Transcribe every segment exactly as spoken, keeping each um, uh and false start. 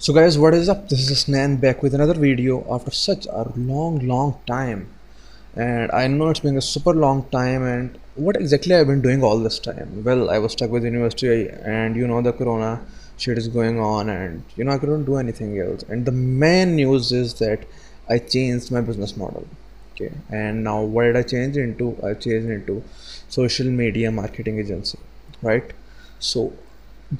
So guys, what is up? This is Hasnain back with another video after such a long long time, and I know it's been a super long time. And what exactly I've been doing all this time? Well, I was stuck with university, and you know the corona shit is going on, and you know I couldn't do anything else. And the main news is that I changed my business model. Okay, and now what did I change into? I changed into social media marketing agency, right? So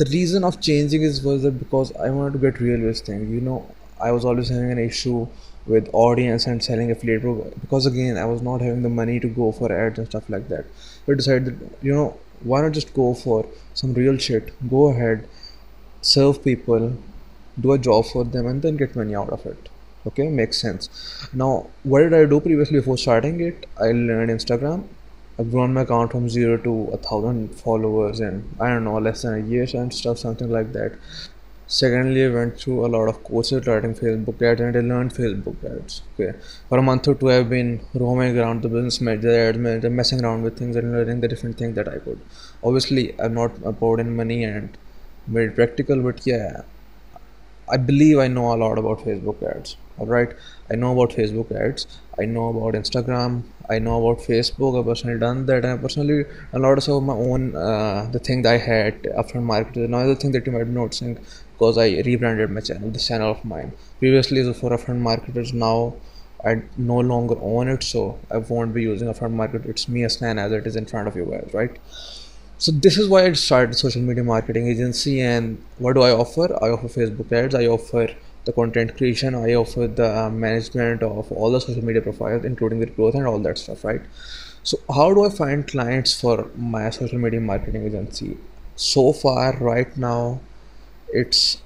the reason of changing is was that because I wanted to get real with things. You know, I was always having an issue with audience and selling affiliate because again I was not having the money to go for ads and stuff like that. So I decided that, you know, why not just go for some real shit, go ahead, serve people, do a job for them, and then get money out of it. Okay, makes sense. Now what did I do previously before starting it? I learned Instagram. I've grown my account from zero to a thousand followers in, I don't know, less than a year and stuff, something like that. Secondly, I went through a lot of courses regarding Facebook ads, and I learned Facebook ads. Okay, for a month or two, I've been roaming around the business manager, ads manager, messing around with things and learning the different things that I could. Obviously, I'm not about in money and very practical, but yeah, I believe I know a lot about Facebook ads. Alright, I know about Facebook ads, I know about Instagram, I know about Facebook. I personally done that, and I personally a lot of some of my own uh, the thing that I had upfront marketing. Another thing that you might be noticing, because I rebranded my channel, this channel of mine. Previously it was for upfront marketers, now I no longer own it, so I won't be using upfront market. It's me Hasnain as it is in front of you guys, right? So this is why I started social media marketing agency. And what do I offer? I offer Facebook ads, I offer the content creation, I offer the management of all the social media profiles, including the growth and all that stuff, right? So how do I find clients for my social media marketing agency? So far right now it's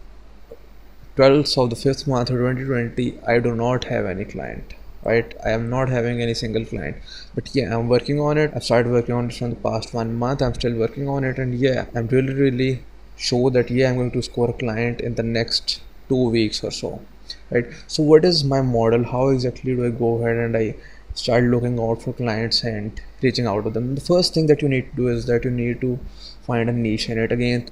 twelfth of the fifth month of twenty twenty. I do not have any client, right? I am not having any single client, but yeah, I'm working on it. I've started working on it from the past one month. I'm still working on it, and yeah, I'm really really sure that yeah, I'm going to score a client in the next two weeks or so, right? So what is my model? How exactly do I go ahead and I start looking out for clients and reaching out to them? The first thing that you need to do is that you need to find a niche in it. Again,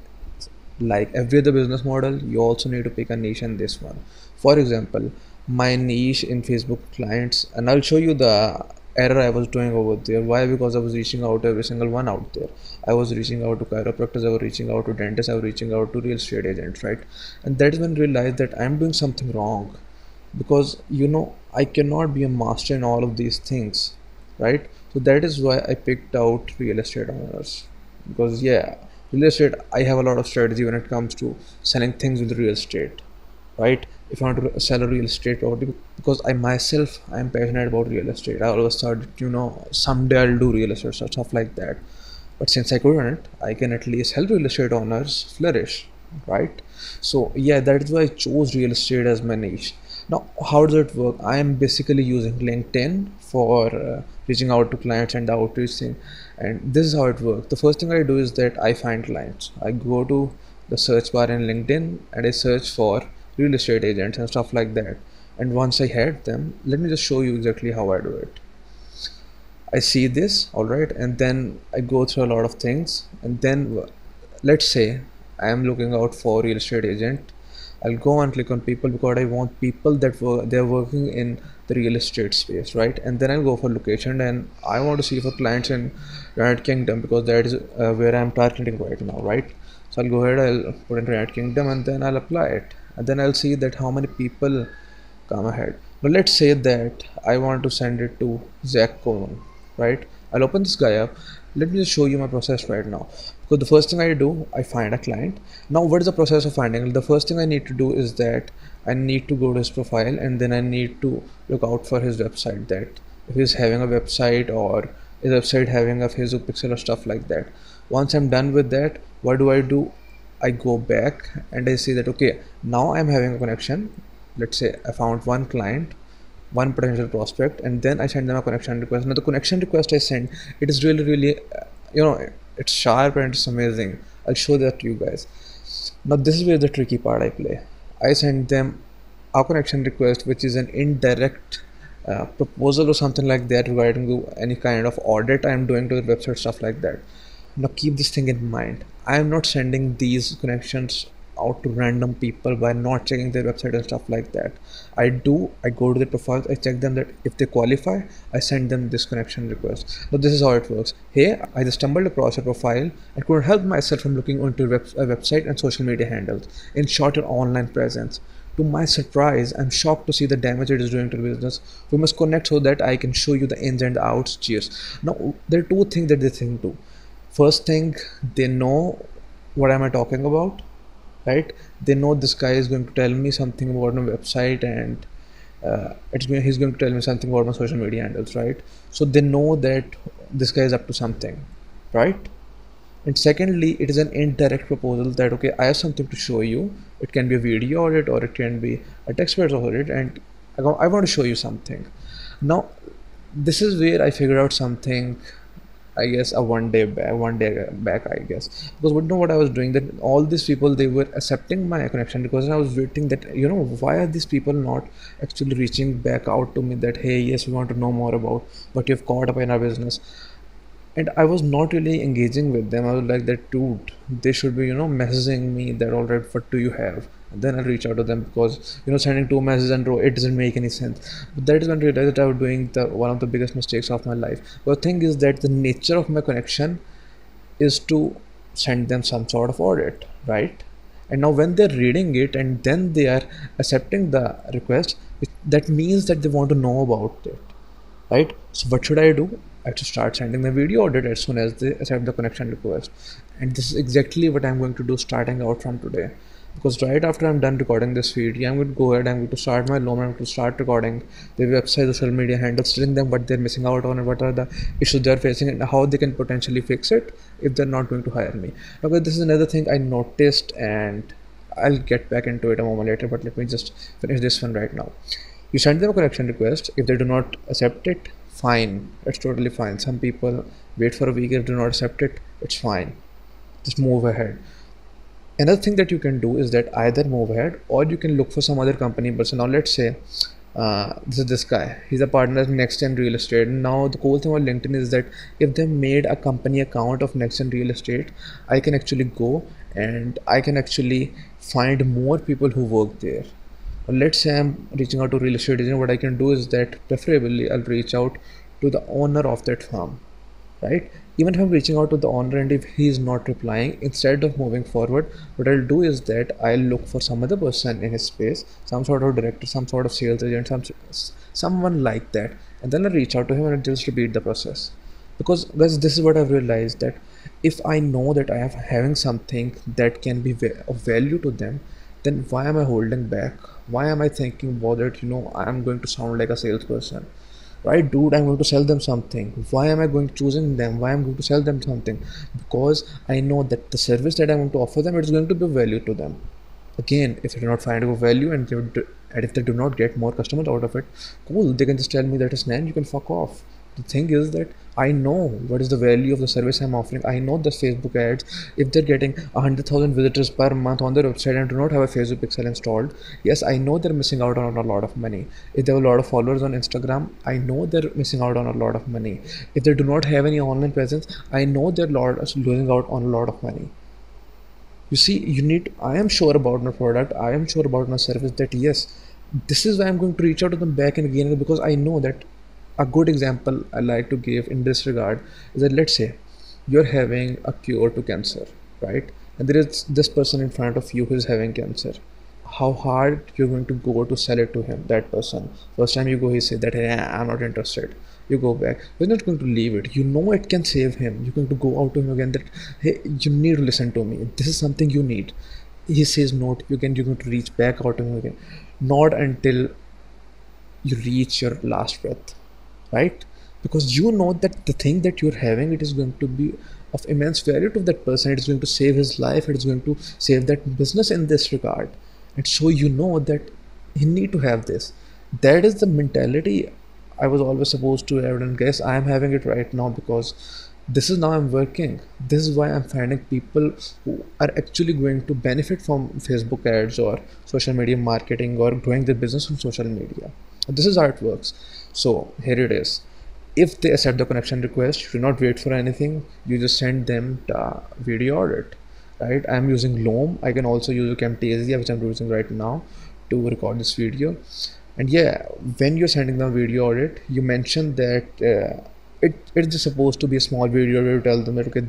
like every other business model, you also need to pick a niche in this one. For example, my niche in Facebook clients, and I'll show you the error I was doing over there. Why? Because I was reaching out to every single one out there. I was reaching out to chiropractors, I was reaching out to dentists, I was reaching out to real estate agents, right? And that is when I realized that I'm doing something wrong, because you know I cannot be a master in all of these things, right? So that is why I picked out real estate owners, because yeah, real estate, I have a lot of strategy when it comes to selling things with real estate, right? If I want to sell a real estate property, because I myself I am passionate about real estate. I always thought, you know, someday I'll do real estate stuff like that. But since I couldn't, I can at least help real estate owners flourish, right? So yeah, that is why I chose real estate as my niche. Now, how does it work? I am basically using LinkedIn for uh, reaching out to clients and the outreach thing. And this is how it works. The first thing I do is that I find clients. I go to the search bar in LinkedIn and I search for real estate agents and stuff like that. And once I had them, let me just show you exactly how I do it. I see this, all right, and then I go through a lot of things, and then let's say I am looking out for real estate agent. I'll go and click on people, because I want people that were they're working in the real estate space, right? And then I'll go for location, and I want to see for clients in United Kingdom, because that is uh, where I'm targeting right now, right? So I'll go ahead, I'll put in United Kingdom, and then I'll apply it. And then I'll see that how many people come ahead. Now let's say that I want to send it to Zach Cohen, right? I'll open this guy up. Let me just show you my process right now. Because the first thing I do, I find a client. Now what is the process of finding? The first thing I need to do is that I need to go to his profile, and then I need to look out for his website, that if he's having a website, or his website having a Facebook pixel or stuff like that. Once I'm done with that, what do I do? I go back and I see that okay, now I'm having a connection. Let's say I found one client, one potential prospect, and then I send them a connection request. Now the connection request I send, it is really really uh, you know, it's sharp and it's amazing. I'll show that to you guys. Now this is where the tricky part I play. I send them a connection request which is an indirect uh, proposal or something like that regarding to any kind of audit I'm doing to the website, stuff like that. Now keep this thing in mind, I am not sending these connections out to random people by not checking their website and stuff like that. I do, I go to their profiles, I check them, that if they qualify, I send them this connection request. Now this is how it works. Hey, I just stumbled across your profile and couldn't help myself from looking onto your web website and social media handles. In short, your online presence. To my surprise, I'm shocked to see the damage it is doing to the business. We must connect so that I can show you the ins and outs. Cheers. Now, there are two things that they think do. First thing, they know what am I talking about, right? They know this guy is going to tell me something about my website and uh, it's, he's going to tell me something about my social media handles, right? So they know that this guy is up to something, right? And secondly, it is an indirect proposal that, okay, I have something to show you. It can be a video audit or it can be a text based audit, and I, I want to show you something. Now, this is where I figured out something, I guess, a one day back, one day back, I guess, because we know what I was doing, that all these people, they were accepting my connection because I was waiting that, you know, why are these people not actually reaching back out to me that, hey, yes, we want to know more about what you've caught up in our business. And I was not really engaging with them. I was like, that dude, they should be, you know, messaging me that, all right, what do you have? And then I'll reach out to them, because, you know, sending two messages in a row, it doesn't make any sense. But that is when I realized that I was doing the, one of the biggest mistakes of my life. But the thing is that the nature of my connection is to send them some sort of audit, right? And now when they're reading it and then they are accepting the request, it, that means that they want to know about it, right? So what should I do? I have to start sending the video audit as soon as they accept the connection request. And this is exactly what I'm going to do starting out from today, because right after I'm done recording this video, I'm going to go ahead, I'm going to start my loan, I'm going to start recording their website, social media handles, telling them what they're missing out on and what are the issues they're facing and how they can potentially fix it if they're not going to hire me. Okay, this is another thing I noticed and I'll get back into it a moment later, but let me just finish this one right now. You send them a connection request. If they do not accept it, fine, it's totally fine. Some people wait for a week, if they do not accept it, it's fine, just move ahead. Another thing that you can do is that either move ahead or you can look for some other company person. Now let's say uh, this is this guy, he's a partner of NextGen Real Estate. Now the cool thing about LinkedIn is that if they made a company account of NextGen Real Estate, I can actually go and I can actually find more people who work there. Let's say I'm reaching out to real estate agent, what I can do is that preferably I'll reach out to the owner of that firm, right? Even if I'm reaching out to the owner and if he is not replying, instead of moving forward, what I'll do is that I'll look for some other person in his space, some sort of director, some sort of sales agent, some someone like that, and then I'll reach out to him and I'll just repeat the process. Because guys, this is what I've realized, that if I know that I am having something that can be of value to them, then why am I holding back? Why am I thinking about it? You know, I'm going to sound like a salesperson, right? Dude, I'm going to sell them something. Why am I going to choosing them? Why I'm going to sell them something? Because I know that the service that I'm going to offer them, it's going to be value to them. Again, if they do not find a value and, do, and if they do not get more customers out of it, cool, they can just tell me that, Hasnain, you can fuck off. The thing is that I know what is the value of the service I'm offering. I know the Facebook ads, if they're getting one hundred thousand visitors per month on their website and do not have a Facebook pixel installed, yes, I know they're missing out on a lot of money. If they have a lot of followers on Instagram, I know they're missing out on a lot of money. If they do not have any online presence, I know they're losing out on a lot of money. You see, you need, I am sure about my product, I am sure about my service, that yes, this is why I'm going to reach out to them back and again, because I know that. A good example I like to give in this regard is that, let's say you're having a cure to cancer, right? And there is this person in front of you who is having cancer. How hard you're going to go to sell it to him, that person. First time you go, he says that, hey, I'm not interested. You go back. You're not going to leave it. You know it can save him. You're going to go out to him again that, hey, you need to listen to me. This is something you need. He says no to you again. You're going to reach back out to him again. Not until you reach your last breath. Right? Because you know that the thing that you're having, it is going to be of immense value to that person. It is going to save his life. It is going to save that business in this regard. And so you know that you need to have this. That is the mentality I was always supposed to have. And guess I am having it right now, because this is now I'm working. This is why I'm finding people who are actually going to benefit from Facebook ads or social media marketing or growing their business on social media. And this is how it works. So here it is. If they accept the connection request, you do not wait for anything. You just send them the video audit. right? I'm using loam. I can also use Camtasia, which I'm using right now to record this video. And yeah, when you're sending them video audit, you mentioned that uh, it it's just supposed to be a small video where you tell them that okay,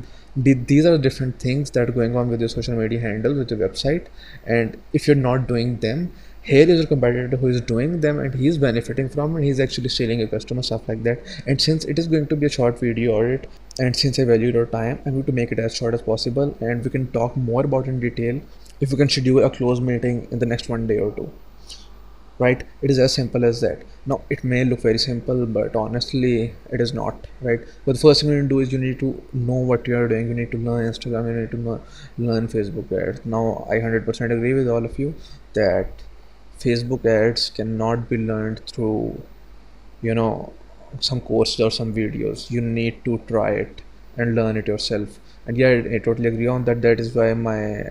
these are different things that are going on with your social media handle, with your website, and if you're not doing them, here is a competitor who is doing them and he's benefiting from it, he's actually stealing your customer, stuff like that. And since it is going to be a short video audit, and since I value your time, I'm going to make it as short as possible, and we can talk more about in detail if we can schedule a close meeting in the next one day or two, right? It is as simple as that. Now it may look very simple, but honestly it is not, right? But the first thing you need to do is you need to know what you are doing. You need to learn Instagram, you need to learn, learn Facebook ads. Now I one hundred percent agree with all of you that Facebook ads cannot be learned through, you know, some courses or some videos. You need to try it and learn it yourself. And yeah, I, I totally agree on that. That is why my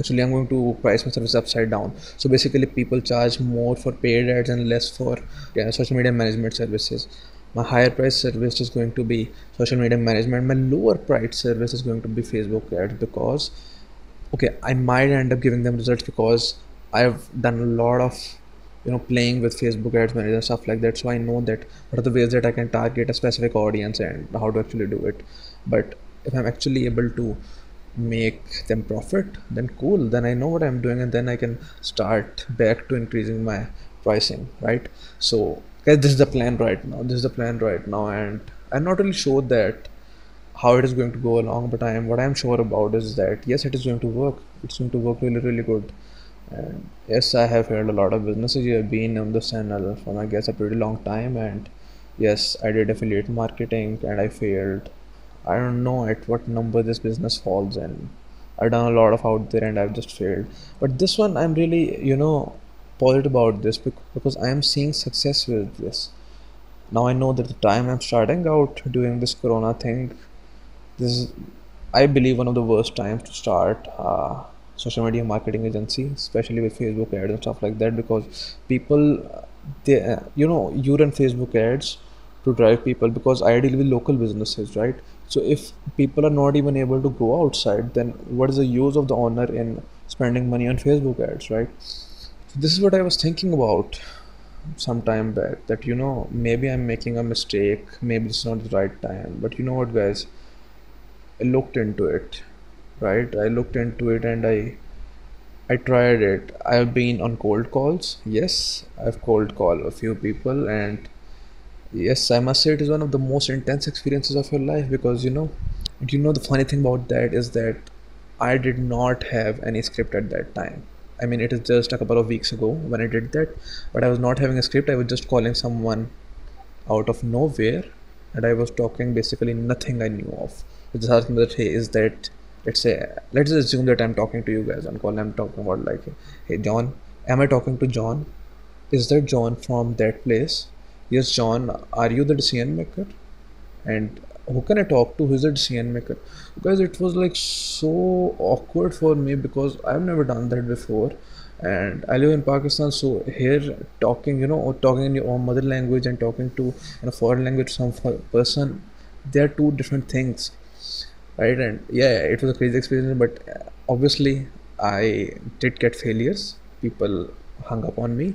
actually I'm going to price my service upside down. So basically people charge more for paid ads and less for yeah, social media management services. My higher price service is going to be social media management. My lower price service is going to be Facebook ads, because okay, I might end up giving them results because I've done a lot of, you know, playing with Facebook ads manager and stuff like that. So I know that what are the ways that I can target a specific audience and how to actually do it. But if I'm actually able to make them profit, then cool, then I know what I'm doing, and then I can start back to increasing my pricing, right? So guys, this is the plan right now. This is the plan right now, and I'm not really sure that how it is going to go along, but I am what I'm sure about is that yes, it is going to work. It's going to work really, really good. And yes, I have heard a lot of businesses. You have been on this channel for I guess a pretty long time, and yes, I did affiliate marketing and I failed. I don't know at what number this business falls in. I've done a lot of out there and I've just failed. But this one I'm really, you know, positive about this because I am seeing success with this. Now I know that the time I'm starting out doing this corona thing, this is, I believe, one of the worst times to start uh, social media marketing agency, especially with Facebook ads and stuff like that, because people, they, uh, you know, you run Facebook ads to drive people, because I deal with local businesses, right? So if people are not even able to go outside, then what is the use of the honor in spending money on Facebook ads, right? So this is what I was thinking about some time back, that, you know, maybe I'm making a mistake, maybe it's not the right time. But you know what, guys, I looked into it. Right, I looked into it and I I tried it. I've been on cold calls. Yes, I've cold called a few people, and yes, I must say it is one of the most intense experiences of your life, because you know, and you know the funny thing about that is that I did not have any script at that time. I mean, it is just a couple of weeks ago when I did that, but I was not having a script. I was just calling someone out of nowhere, and I was talking basically nothing I knew of. I just asked him that, hey, is that Let's say, let's just assume that I'm talking to you guys on call. I'm talking about like, hey John, am I talking to John? Is that John from that place? Yes, John, are you the decision maker? And who can I talk to? Who's the decision maker? Guys, it was like so awkward for me because I've never done that before. And I live in Pakistan, so here talking, you know, or talking in your own mother language and talking to in a foreign language, some person, they're two different things. Right, and yeah, it was a crazy experience, but obviously I did get failures. People hung up on me,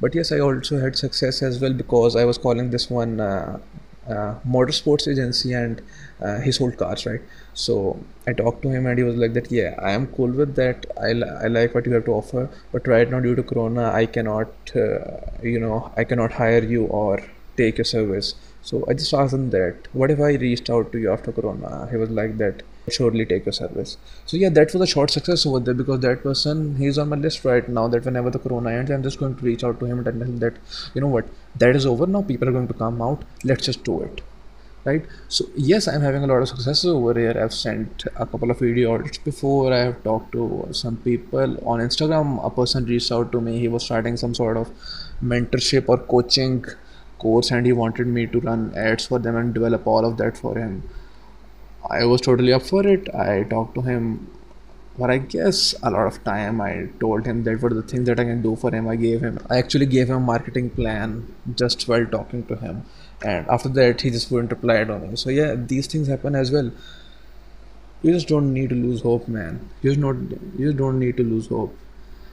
but yes, I also had success as well, because I was calling this one uh, uh, motorsports agency, and uh, he sold cars, right? So I talked to him and he was like that, yeah, I am cool with that. I, li I like what you have to offer, but right now due to Corona, I cannot, uh, you know, I cannot hire you or take your service. So I just asked him that, what if I reached out to you after Corona? He was like that, surely take your service. So yeah, that was a short success over there, because that person, he's on my list right now, that whenever the Corona ends, I'm just going to reach out to him and tell him that, you know what, that is over now, people are going to come out, let's just do it, right? So yes, I'm having a lot of successes over here. I've sent a couple of video audits before. I have talked to some people on Instagram. A person reached out to me, he was starting some sort of mentorship or coaching course, and he wanted me to run ads for them and develop all of that for him. I was totally up for it. I talked to him for I guess a lot of time. I told him that what are the things that I can do for him. I gave him, I actually gave him a marketing plan just while talking to him, and after that he just wouldn't reply to me. So yeah, these things happen as well. You just don't need to lose hope, man. You just not. You just don't need to lose hope.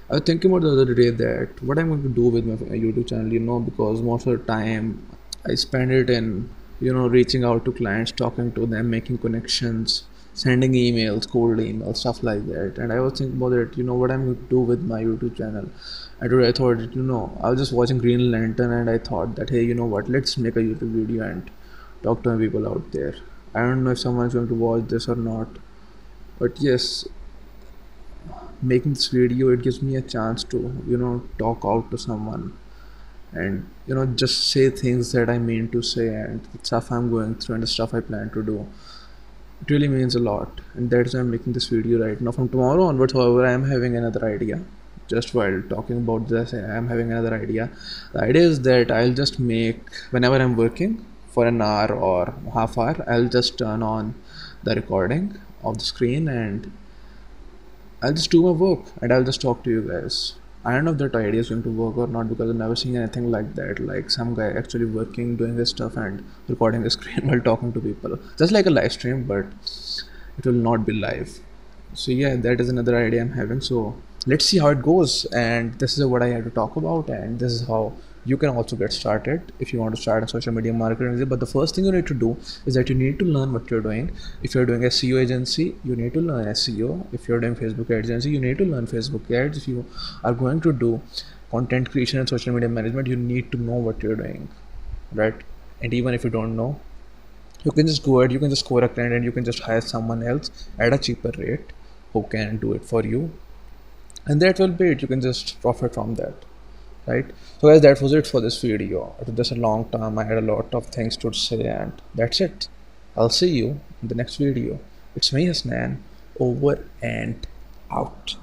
I was thinking about the other day that what I'm going to do with my YouTube channel, you know, because most of the time I spend it in, you know, reaching out to clients, talking to them, making connections, sending emails, cold emails, stuff like that. And I was thinking about it, you know, what I'm going to do with my YouTube channel. And today I thought, you know, I was just watching Green Lantern and I thought that, hey, you know what, let's make a YouTube video and talk to my people out there. I don't know if someone's going to watch this or not, but yes, making this video, it gives me a chance to, you know, talk out to someone and, you know, just say things that I mean to say and the stuff I'm going through and the stuff I plan to do. It really means a lot, and that's why I'm making this video right now. From tomorrow onwards, however, I am having another idea. Just while talking about this, I am having another idea. The idea is that I'll just make, whenever I'm working for an hour or half hour, I'll just turn on the recording of the screen and I'll just do my work and I'll just talk to you guys. I don't know if that idea is going to work or not, because I've never seen anything like that. Like some guy actually working, doing his stuff and recording his screen while talking to people. Just like a live stream, but it will not be live. So yeah, that is another idea I'm having. So let's see how it goes. And this is what I had to talk about. And this is how you can also get started if you want to start a social media marketing. But the first thing you need to do is that you need to learn what you're doing. If you're doing S E O agency, you need to learn S E O. If you're doing Facebook agency, you need to learn Facebook ads. If you are going to do content creation and social media management, you need to know what you're doing, right? And even if you don't know, you can just go ahead, you can just score a client and you can just hire someone else at a cheaper rate who can do it for you. And that will be it. You can just profit from that. Right, so guys, that was it for this video. It was just a long time. I had a lot of things to say, and that's it. I'll see you in the next video. It's me, Hasnain, over and out.